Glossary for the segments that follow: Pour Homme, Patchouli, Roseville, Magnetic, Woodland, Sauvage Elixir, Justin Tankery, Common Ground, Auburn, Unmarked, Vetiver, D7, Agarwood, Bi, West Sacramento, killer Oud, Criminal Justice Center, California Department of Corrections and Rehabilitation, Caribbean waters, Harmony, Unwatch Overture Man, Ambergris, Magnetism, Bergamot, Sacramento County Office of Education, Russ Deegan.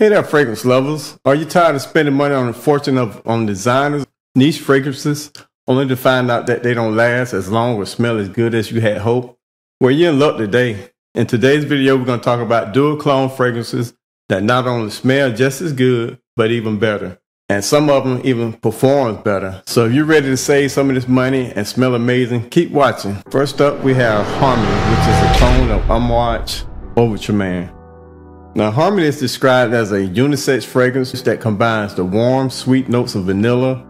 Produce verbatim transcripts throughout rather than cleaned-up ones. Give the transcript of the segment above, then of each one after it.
Hey there, fragrance lovers. Are you tired of spending money on a fortune of, on designers, niche fragrances, only to find out that they don't last as long or smell as good as you had hoped? Well, you're in luck today. In today's video, we're going to talk about dual clone fragrances that not only smell just as good, but even better. And some of them even perform better. So if you're ready to save some of this money and smell amazing, keep watching. First up, we have Harmony, which is a clone of Unwatch Overture Man. Now, Harmony is described as a unisex fragrance that combines the warm, sweet notes of vanilla,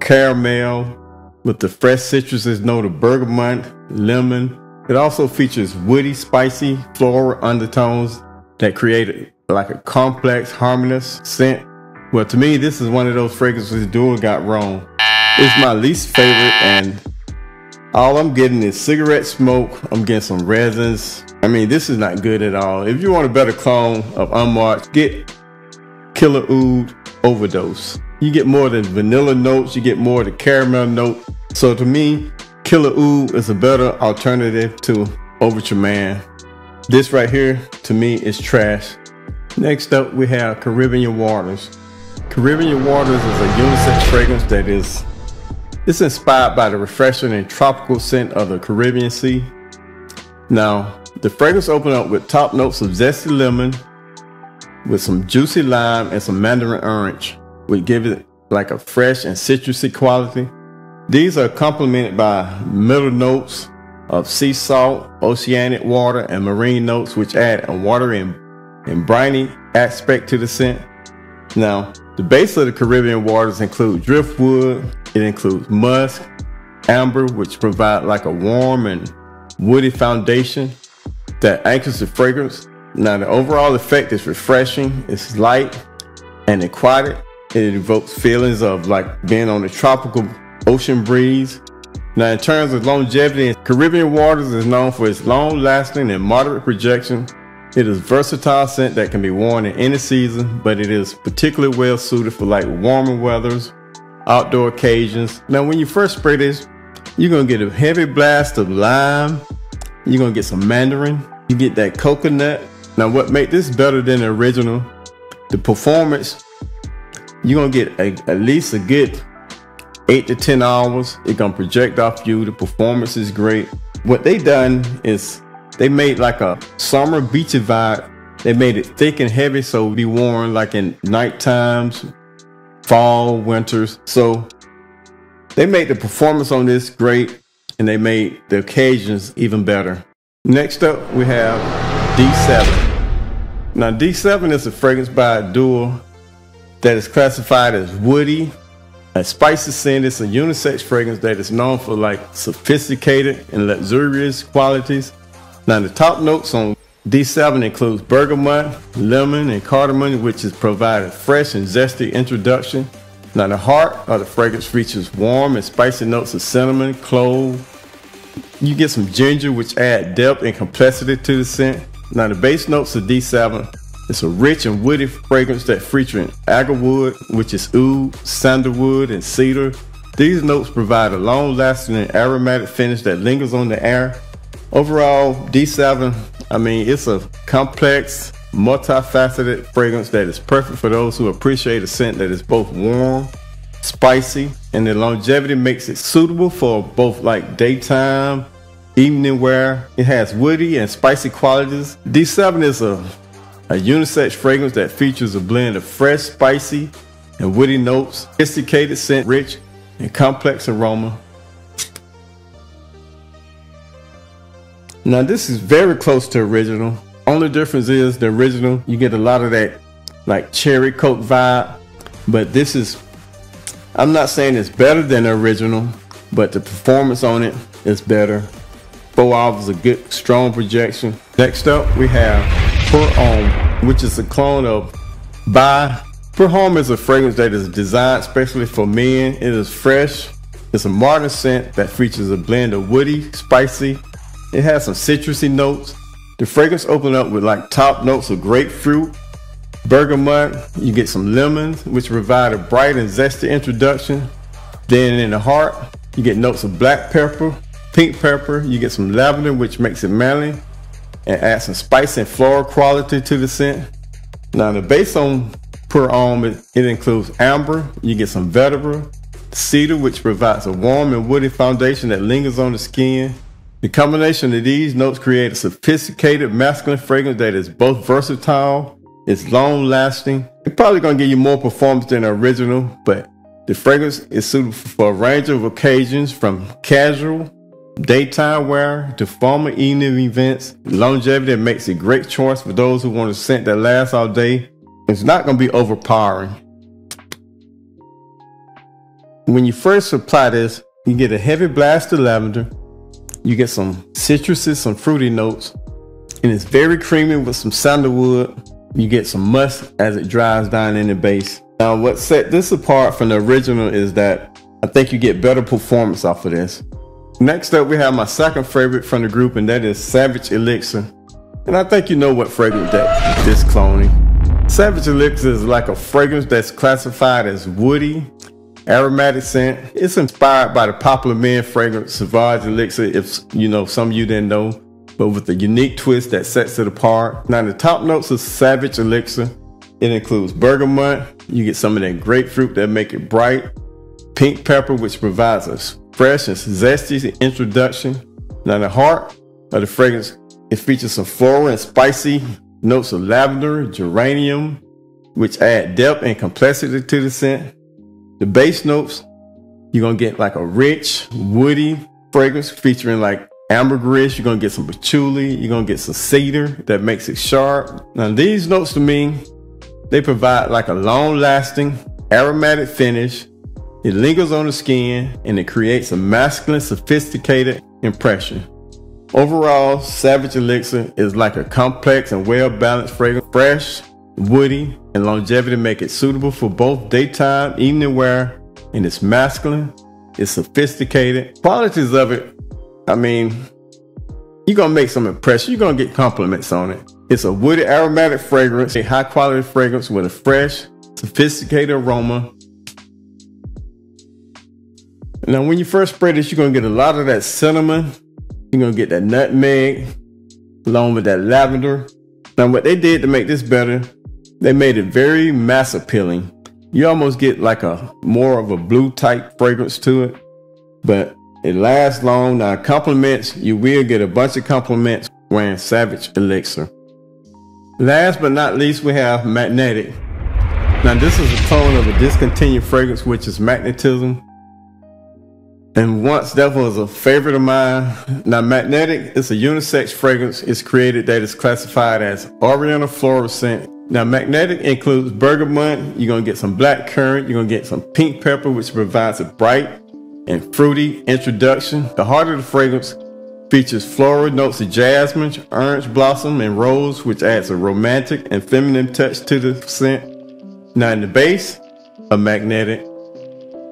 caramel, with the fresh citruses note of bergamot, lemon. It also features woody, spicy, floral undertones that create like a complex, harmonious scent. Well, to me, this is one of those fragrances Duo got wrong. It's my least favorite, and all I'm getting is cigarette smoke. I'm getting some resins. I mean, this is not good at all. If you want a better clone of Unmarked, get Killer Oud Overdose. You get more than vanilla notes, you get more of the caramel note. So to me, Killer Oud is a better alternative to Overture Man. This right here, to me, is trash. Next up, we have Caribbean Waters. Caribbean Waters is a unisex fragrance that is it's inspired by the refreshing and tropical scent of the Caribbean Sea. Now, the fragrance opens up with top notes of zesty lemon with some juicy lime and some mandarin orange, which give it like a fresh and citrusy quality. These are complemented by middle notes of sea salt, oceanic water, and marine notes, which add a watery and, and briny aspect to the scent. Now, the base of the Caribbean Waters include driftwood, it includes musk, amber, which provide like a warm and woody foundation that anchors the fragrance. Now, the overall effect is refreshing, it's light and aquatic. It evokes feelings of like being on a tropical ocean breeze. Now, in terms of longevity, Caribbean Waters is known for its long-lasting and moderate projection. It is a versatile scent that can be worn in any season, but it is particularly well suited for like warmer weathers, outdoor occasions. Now, when you first spray this, you're gonna get a heavy blast of lime. You're gonna get some mandarin. You get that coconut. Now, what makes this better than the original? The performance. You're gonna get a, at least a good eight to ten hours. It's gonna project off you. The performance is great. What they done is they made like a summer beachy vibe. They made it thick and heavy, so it'll be worn like in night times, fall, winters. So they made the performance on this great, and they made the occasions even better. Next up, we have D seven. Now, D seven is a fragrance by Duo that is classified as woody, a spicy scent. It's a unisex fragrance that is known for like sophisticated and luxurious qualities. Now, the top notes on D seven includes bergamot, lemon, and cardamom, which is provided fresh and zesty introduction. Now, the heart of the fragrance features warm and spicy notes of cinnamon, clove. You get some ginger, which add depth and complexity to the scent. Now, the base notes of D seven, it's a rich and woody fragrance that features agarwood, which is oud, sandalwood, and cedar. These notes provide a long-lasting and aromatic finish that lingers on the air. Overall, D seven, I mean, it's a complex, multifaceted fragrance that is perfect for those who appreciate a scent that is both warm, spicy, and the longevity makes it suitable for both like daytime, evening wear. It has woody and spicy qualities. D seven is a, a unisex fragrance that features a blend of fresh, spicy, and woody notes, sophisticated scent, rich, and complex aroma. Now, this is very close to original. Only difference is the original, you get a lot of that like cherry coke vibe, but this is, I'm not saying it's better than the original, but the performance on it is better. Four hours of good, strong projection. Next up, we have Pour Homme, which is a clone of Bi. Pour Homme is a fragrance that is designed especially for men. It is fresh. It's a modern scent that features a blend of woody, spicy, it has some citrusy notes. The fragrance opens up with like top notes of grapefruit, bergamot. You get some lemons, which provide a bright and zesty introduction. Then in the heart, you get notes of black pepper, pink pepper. You get some lavender, which makes it manly and adds some spice and floral quality to the scent. Now the base on Pour Homme, it, it includes amber, you get some vetiver, cedar, which provides a warm and woody foundation that lingers on the skin. The combination of these notes create a sophisticated masculine fragrance that is both versatile, it's long lasting. It's probably going to give you more performance than the original, but the fragrance is suitable for a range of occasions, from casual daytime wear to formal evening events. Longevity makes a great choice for those who want a scent that lasts all day. It's not going to be overpowering. When you first apply this, you get a heavy blast of lavender. You get some citrusy, some fruity notes, and it's very creamy with some sandalwood. You get some musk as it dries down in the base. Now, what set this apart from the original is that I think you get better performance off of this. Next up, we have my second favorite from the group, and that is Sauvage Elixir. And I think you know what fragrance that this cloning. Sauvage Elixir is like a fragrance that's classified as woody, aromatic scent. It's inspired by the popular men fragrance Sauvage Elixir, if you know, some of you didn't know, but with a unique twist that sets it apart. Now the top notes of Sauvage Elixir, it includes bergamot, you get some of that grapefruit that make it bright, pink pepper, which provides us fresh and zesty introduction. Now the heart of the fragrance, it features some floral and spicy notes of lavender, geranium, which add depth and complexity to the scent. The base notes, you're gonna get like a rich, woody fragrance featuring like ambergris. You're gonna get some patchouli, you're gonna get some cedar that makes it sharp. Now these notes to me, they provide like a long-lasting aromatic finish. It lingers on the skin and it creates a masculine, sophisticated impression. Overall, Sauvage Elixir is like a complex and well-balanced fragrance. Fresh, woody, and longevity make it suitable for both daytime, evening wear, and it's masculine, it's sophisticated. Qualities of it, I mean, you're gonna make some impression, you're gonna get compliments on it. It's a woody aromatic fragrance, a high quality fragrance with a fresh, sophisticated aroma. Now, when you first spray this, you're gonna get a lot of that cinnamon. You're gonna get that nutmeg, along with that lavender. Now, what they did to make this better, they made it very mass appealing. You almost get like a more of a blue type fragrance to it, but it lasts long. Now, compliments, you will get a bunch of compliments wearing Sauvage Elixir. Last but not least, we have Magnetic. Now, this is a clone of a discontinued fragrance, which is Magnetism. And once that was a favorite of mine. Now Magnetic is a unisex fragrance. It's created that is classified as oriental floral scent. Now Magnetic includes bergamot. You're gonna get some black currant. You're gonna get some pink pepper, which provides a bright and fruity introduction. The heart of the fragrance features floral notes of jasmine, orange blossom, and rose, which adds a romantic and feminine touch to the scent. Now in the base of Magnetic,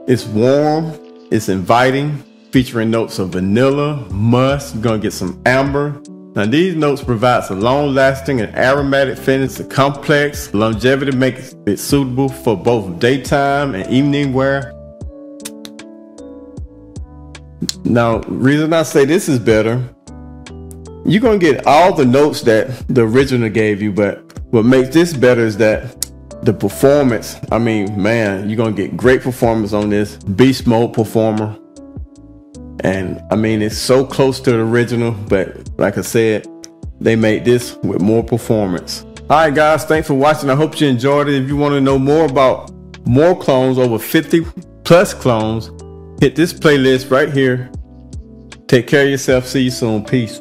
it's warm. It's inviting, featuring notes of vanilla, musk, you're gonna get some amber. Now these notes provide a long-lasting and aromatic finish. The complex longevity makes it suitable for both daytime and evening wear. Now, reason I say this is better, you're gonna get all the notes that the original gave you, but what makes this better is that the performance, I mean, man, you're gonna get great performance on this. Beast mode performer. And I mean, it's so close to the original, but like I said, they made this with more performance. All right, guys, thanks for watching. I hope you enjoyed it. If you want to know more about more clones, over fifty plus clones, hit this playlist right here. Take care of yourself. See you soon. Peace.